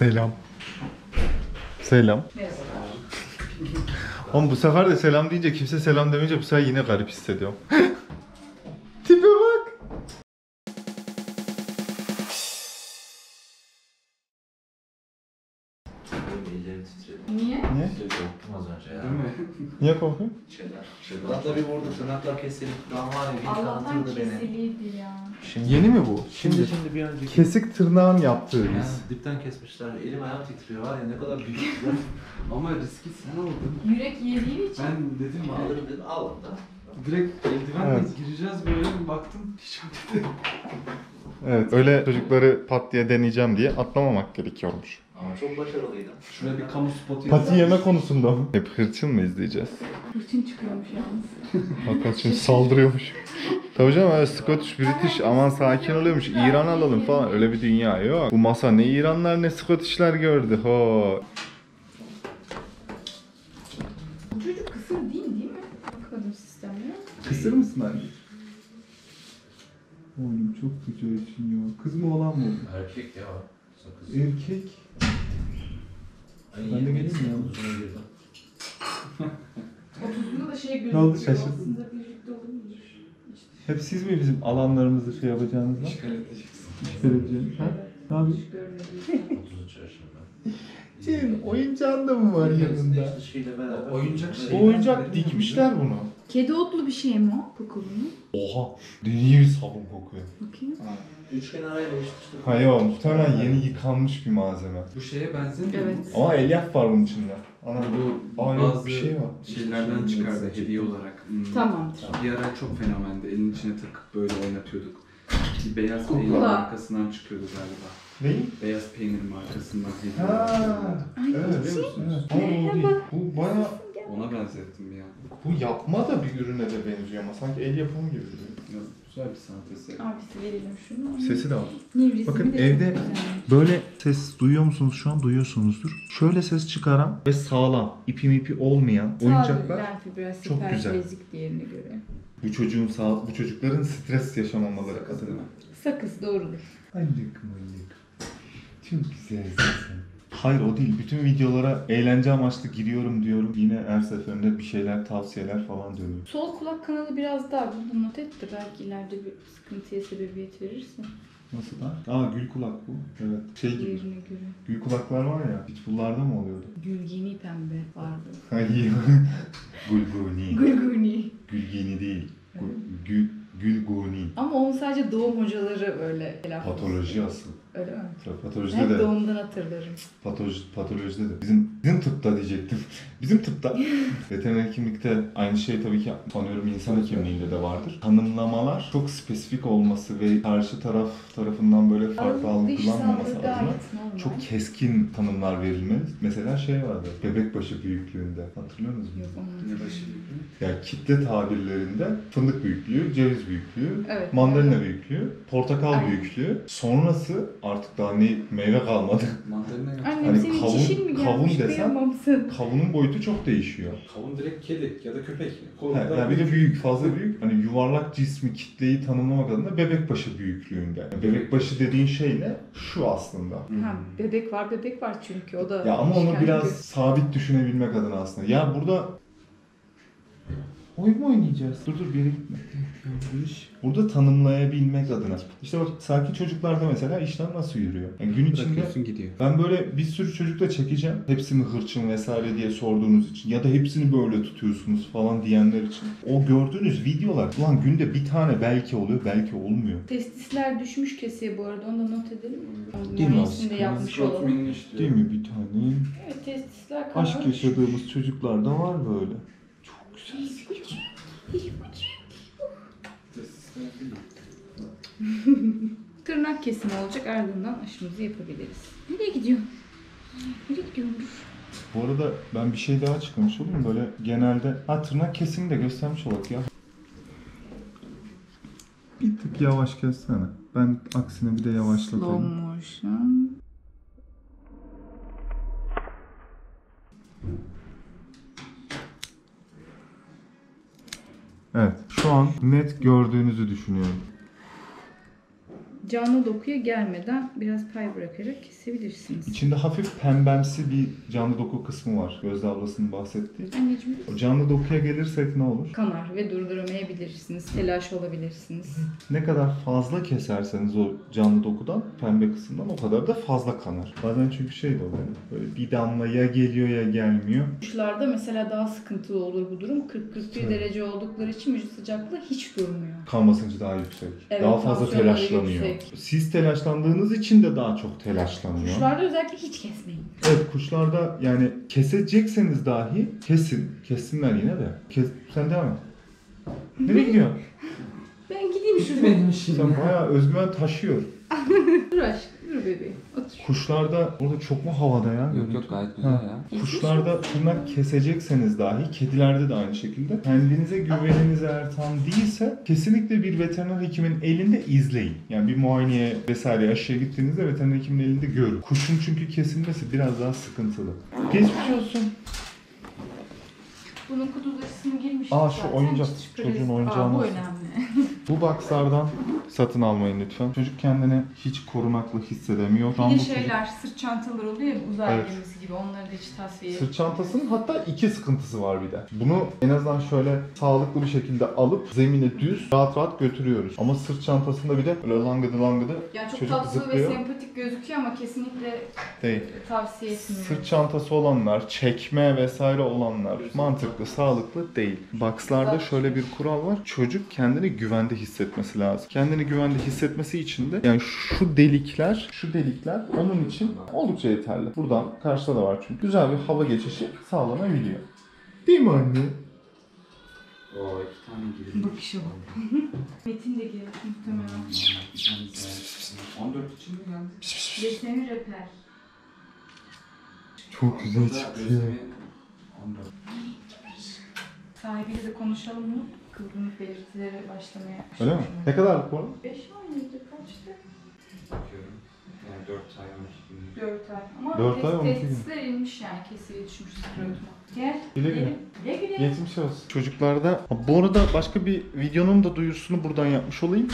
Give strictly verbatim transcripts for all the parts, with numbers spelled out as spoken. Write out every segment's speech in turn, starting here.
Selam. Selam. Merhaba. Oğlum bu sefer de selam deyince, kimse selam demeyince bu sefer yine garip hissediyorum. Tipe bak. Niye? Niye? Korktum az önce ya. Değil mi? Niye korkuyorsun? Şeyler. Tırnakla bir vurdu, tırnaklar kesilip damağını Allah'tan kesiliydi ya. Şimdi, yeni mi bu? Şimdi şimdi, şimdi bir önceki... Kesik tırnağın yaptığı biz. Yani, dipten kesmişler. Elim ayağım titriyor var ya, ne kadar büyük. Ama riski sen aldın. Yürek yediği için. Ben dedim alırım dedim, aldım da. Direkt eldivenle evet. Gireceğiz böyle, baktım hiç öyle. Evet, öyle çocukları pat diye deneyeceğim diye atlamamak gerekiyormuş. Ama çok başarılıydım. Şuraya bir kamu spotu. Pati yeme konusunda mı? Hep hırçın mı izleyeceğiz? Hırçın çıkıyormuş yalnız. Hakan şimdi saldırıyormuş. Tabii canım öyle Scottish, British, aman sakin oluyormuş, İran alalım falan, öyle bir dünya yok. Bu masa ne İranlar ne Scottish'ler gördü, ho. Bu çocuk kısır değil değil mi? Bakmadım sistemle. Kısır mısın anne? Oğlum çok güzel için ya. Kız mı olan mı? Erkek ya. Sakız. Erkek. Ay, ben de geleyim ya. otuzunda da şey görüyorum. Ne oldu, şaşırdın? Hep siz mi bizim alanlarımızı şey yapacağınızda? İşgal edeceksin. İşgal edeceksin. Ha? Ne yapayım? Senin oyuncağın da mı var yanında? Oyuncak şey. Oyuncak dikmişler bunu. Kedi otlu bir şey mi o? Kokulu mu? Oha! Deli bir sabun kokuyor. Bakayım. Üçgen arayla eşitleştirdim. Hayır, muhtemelen yeni yıkanmış bir malzeme. Bu şeye benziyor. Evet. Ama elyaf var bunun içinde. Ana bu bazı bir şey var. Şeylerden çıkardı hediye olarak. Hmm. Tamamdır. Bir ara çok fenomendi. Elin içine takıp böyle oynatıyorduk. Bir beyaz peynir markasından çıkıyordu galiba. Neyin? Beyaz peynir markasından hediye. Haa! Evet, biliyor musunuz? Evet. Bu bayağı... Ona benzettim ya. Bu yapma da bir ürüne de benziyor ama sanki el yapımı gibi. Güzel bir sanat eseri. Abisi verelim şunu. Sesi de var. Bakın de evde böyle ses duyuyor musunuz? Şu an duyuyorsunuzdur. Şöyle ses çıkaran ve sağlam, ipi ipi olmayan sağ oyuncaklar çok güzel. Diğerine göre. Bu çocuğun sağ, bu çocukların stres yaşamamaları kadar. Sakız doğrudur. Anlık manlık. Çok güzel sesin. Hayır o değil. Bütün videolara eğlence amaçlı giriyorum diyorum. Yine her seferinde bir şeyler, tavsiyeler falan dönüyor. Sol kulak kanalı biraz daha bunu not et de belki ileride bir sıkıntıya sebebiyet verirsin. Nasıl da? Aa gül kulak bu. Evet. Şey gibi. Gülüne gülü. Gül kulaklar var ya. Pitbull'larda mı oluyordu? Gülgini pembe vardı. Hayır. Gülguni. Gülguni. Gülgini değil. Evet. Gül Gülguni. Ama onun sadece doğum hocaları öyle. Patoloji asıl. Öyle mi? Patolojide de. Doğumdan hatırlarım. Patoloji, patolojide de. Bizim, bizim tıpta diyecektim. Bizim tıpta. Veteriner hekimlikte aynı şey tabii ki sanıyorum insan hekimliğinde de vardır. Tanımlamalar çok spesifik olması ve karşı taraf tarafından böyle farklı algılanmaması adına çok keskin tanımlar verilmeli. Mesela şey vardı, bebek başı büyüklüğünde. Hatırlıyor musunuz? Yok, ne başı büyüklüğü? Yani kitle tabirlerinde fındık büyüklüğü, ceviz büyüklüğü, evet, mandalina evet. büyüklüğü, portakal aynen. büyüklüğü. Sonrası artık daha ne meyve kalmadı. Mandalina yok. Annem hani senin kavun, çişin mi gelmiş diyemem sana. Kavunun boyutu çok değişiyor. Kavun direkt kedi ya da köpek. He, yani bir de büyük, fazla büyük. Hani yuvarlak cismi, kitleyi tanımlamak adına bebek başı büyüklüğünde. Yani bebek başı dediğin şey ne? Şu aslında. Ha, bebek var, bebek var çünkü o da. Ya ama onu biraz gibi. Sabit düşünebilmek adına aslında. Ya burada oyun mu oynayacağız? Dur dur bir yere gitme. Burada tanımlayabilmek adına. İşte bak sakin çocuklarda mesela işler nasıl yürüyor? Yani gün içinde gidiyor. Ben böyle bir sürü çocukla çekeceğim. Hepsini hırçın vesaire diye sorduğunuz için ya da hepsini böyle tutuyorsunuz falan diyenler için. O gördüğünüz videolar ulan günde bir tane belki oluyor belki olmuyor. Testisler düşmüş keseye bu arada, onu da not edelim mi? Değil mi? Üstünde yapmış olalım. Değil mi bir tane? Evet, testisler kalmış. Aşk yaşadığımız çocuklarda var böyle. Çok güzel. Tırnak kesimi olacak, ardından aşımızı yapabiliriz. Nereye gidiyorsun? Nereye gidiyormuş? Bu arada ben bir şey daha çıkmış olayım böyle genelde. Ha tırnak kesimi de göstermiş olduk ya. Bir tık yavaş kessene. Ben aksine bir de yavaşlatayım. Slow motion. Evet, şu an net gördüğünüzü düşünüyorum. canlı dokuya gelmeden biraz pay bırakarak kesebilirsiniz. İçinde hafif pembemsi bir canlı doku kısmı var. Gözde ablasının bahsettiği. Anneciğim. O canlı dokuya gelirsek ne olur? Kanar ve durduramayabilirsiniz. Telaş olabilirsiniz. Ne kadar fazla keserseniz o canlı dokudan, pembe kısımdan o kadar da fazla kanar. Bazen çünkü şey de oluyor. Böyle bir damla ya geliyor ya gelmiyor. Kuşlarda mesela daha sıkıntılı olur bu durum. kırk kırk bir derece oldukları için vücut sıcaklığı hiç durmuyor. Kan basıncı daha yüksek. Evet, daha fazla telaşlanıyor. Yüksek. Siz telaşlandığınız için de daha çok telaşlanıyor. Kuşlarda özellikle hiç kesmeyin. Evet, kuşlarda yani kesecekseniz dahi kesin. Kessinler yine de. Kes, sen devam et. Nereye gidiyorsun? Ben gideyim şuraya. Sen bayağı özgüven taşıyor. Dur aşkım, dur bebeğim. Otur. Kuşlarda, orada çok mu havada ya? Yok yok, gayet güzel ha. Ya. Kuşlarda tırnak kesecekseniz dahi, kedilerde de aynı şekilde. Kendinize güveniniz eğer tam değilse kesinlikle bir veteriner hekimin elinde izleyin. Yani bir muayeneye vesaire aşıya gittiğinizde veteriner hekimin elinde görün. Kuşun çünkü kesilmesi biraz daha sıkıntılı. Geçmiş olsun. Bunun kutu dışısını girmiştim. Aa şu oyuncak, çocuğun oyuncağı. Aa, bu önemli. Bu boxlardan satın almayın lütfen. Çocuk kendini hiç korunaklı hissedemiyor. Bir de şeyler, sırt çantaları oluyor ya, uzay gemisi evet. gibi. Onları da hiç tasfiye etmiyor. Sırt çantasının hatta iki sıkıntısı var bir de. Bunu en azından şöyle sağlıklı bir şekilde alıp zemine düz rahat rahat götürüyoruz. Ama sırt çantasında bir de böyle langıdı langıdı yani çok tatlı zıplıyor ve sempatik gözüküyor ama kesinlikle değil. Tavsiye etmiyorum. Sırt çantası olanlar, çekme vesaire olanlar mantıklı, sağlıklı değil. Boxlarda şöyle bir kural var. Çocuk kendini güvende hissetmesi lazım. Kendini güvende hissetmesi için de yani şu delikler, şu delikler onun için oldukça yeterli. Buradan karşıda da var çünkü. Güzel bir hava geçişi sağlanabiliyor. Değil mi anne? Oo, iki tane girdi. Bakışa bak. Metin de girdi muhtemelen. on dört için mi geldi? Beklemi röper. Çok güzel çıktı ya. Sahibiyle de konuşalım mı? Kıvrımlık belirtileri başlamaya. Öyle mi? Ne kadarlık bu arada? beş ay mıydı? Kaçtı? Bakıyorum. Yani dört ay on iki gün. dört ay. Ama dört tes ay on iki gün. Testisler inmiş yani. Kesiye düşmüş sıkıntı. Gel. Güle güle. Güle güle. Geçmiş olsun. Çocuklarda... Bu arada başka bir videonun da duyurusunu buradan yapmış olayım.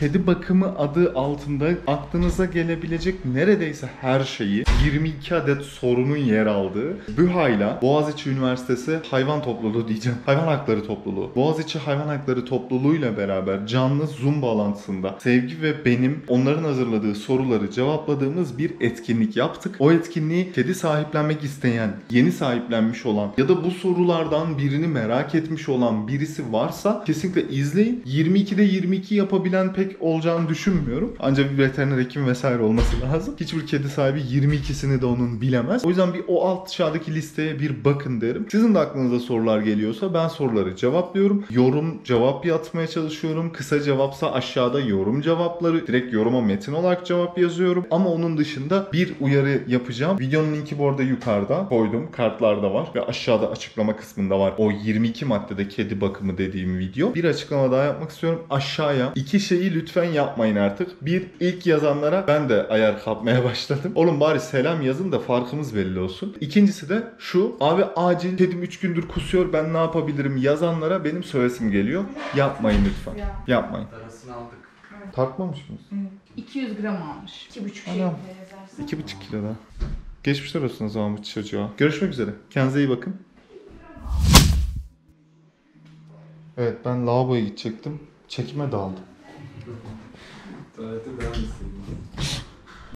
Kedi bakımı adı altında aklınıza gelebilecek neredeyse her şeyi, yirmi iki adet sorunun yer aldığı BÜHA'yla Boğaziçi Üniversitesi Hayvan Topluluğu diyeceğim. Hayvan Hakları Topluluğu. Boğaziçi Hayvan Hakları Topluluğu'yla beraber canlı Zoom bağlantısında Sevgi ve benim onların hazırladığı soruları cevapladığımız bir etkinlik yaptık. O etkinliği kedi sahiplenmek isteyen, yeni sahiplenmiş olan ya da bu sorulardan birini merak etmiş olan birisi varsa kesinlikle izleyin. yirmi ikide yirmi iki yapabilen pek olacağını düşünmüyorum. Ancak bir veteriner hekim vesaire olması lazım. Hiçbir kedi sahibi yirmi ikisini de onun bilemez. O yüzden bir o alt aşağıdaki listeye bir bakın derim. Sizin de aklınıza sorular geliyorsa ben soruları cevaplıyorum. Yorum cevap yazmaya çalışıyorum. Kısa cevapsa aşağıda yorum cevapları. Direkt yoruma metin olarak cevap yazıyorum. Ama onun dışında bir uyarı yapacağım. Videonun linki bu arada yukarıda koydum. Kartlarda var ve aşağıda açıklama kısmında var. O yirmi iki maddede kedi bakımı dediğim video. Bir açıklama daha yapmak istiyorum. Aşağıya iki şeyi lütfen yapmayın artık. Bir, ilk yazanlara ben de ayar kapmaya başladım. Oğlum bari selam yazın da farkımız belli olsun. İkincisi de şu. Abi acil kedim üç gündür kusuyor, ben ne yapabilirim yazanlara benim söylesim geliyor. Yapmayın lütfen. Ya. Yapmayın. Parasını aldık. Evet. Tartmamış mıyız? iki yüz gram almış. iki buçuk kilo iki buçuk kilo daha. Geçmişler olsun o zaman bu çocuğa. Görüşmek üzere. Kendinize iyi bakın. Evet, ben lavaboya gidecektim. Çekime daldım. Tuvalete ben misin?